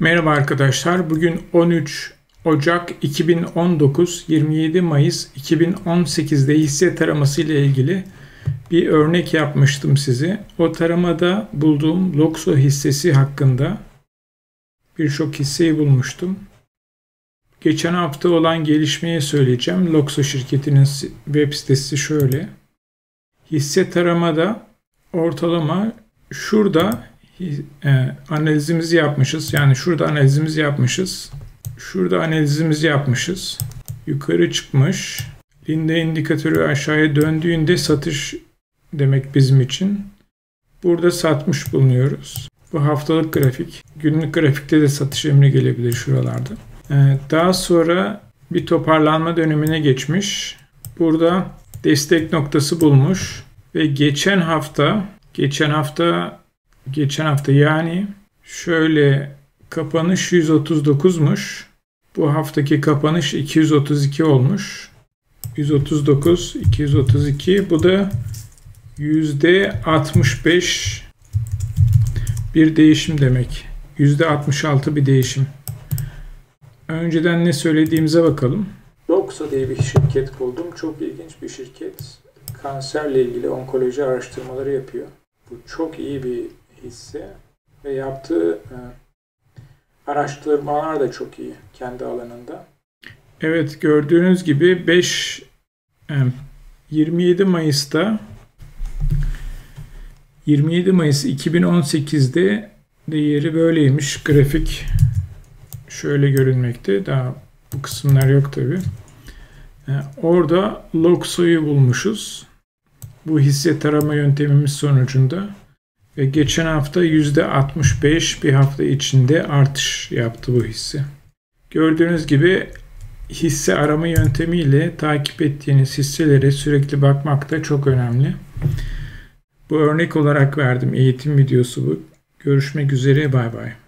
Merhaba arkadaşlar. Bugün 13 Ocak 2019, 27 Mayıs 2018'de hisse taraması ile ilgili bir örnek yapmıştım size. O taramada bulduğum Loxo hissesi hakkında birçok hisseyi bulmuştum. Geçen hafta olan gelişmeyi söyleyeceğim. Loxo şirketinin web sitesi şöyle. Hisse taramada ortalama şurada analizimizi yapmışız. Yani şurada analizimizi yapmışız. Şurada analizimizi yapmışız. Yukarı çıkmış. Linde indikatörü aşağıya döndüğünde satış demek bizim için. Burada satmış bulunuyoruz. Bu haftalık grafik. Günlük grafikte de satış emri gelebilir şuralarda. Daha sonra bir toparlanma dönemine geçmiş. Burada destek noktası bulmuş ve geçen hafta yani şöyle kapanış 139'muş. Bu haftaki kapanış 232 olmuş. 139, 232. Bu da %65 bir değişim demek. %66 bir değişim. Önceden ne söylediğimize bakalım. Loxo diye bir şirket buldum. Çok ilginç bir şirket. Kanserle ilgili onkoloji araştırmaları yapıyor. Bu çok iyi bir hisse ve yaptığı araştırmalar da çok iyi kendi alanında. Evet, gördüğünüz gibi 27 Mayıs 2018'de değeri böyleymiş. Grafik şöyle görünmekte. Daha bu kısımlar yok tabi. Orada Loxo'yu bulmuşuz. Bu hisse tarama yöntemimiz sonucunda. Ve geçen hafta %65 bir hafta içinde artış yaptı bu hisse. Gördüğünüz gibi hisse arama yöntemiyle takip ettiğiniz hisselere sürekli bakmak da çok önemli. Bu örnek olarak verdim. Eğitim videosu bu. Görüşmek üzere. Bay bay.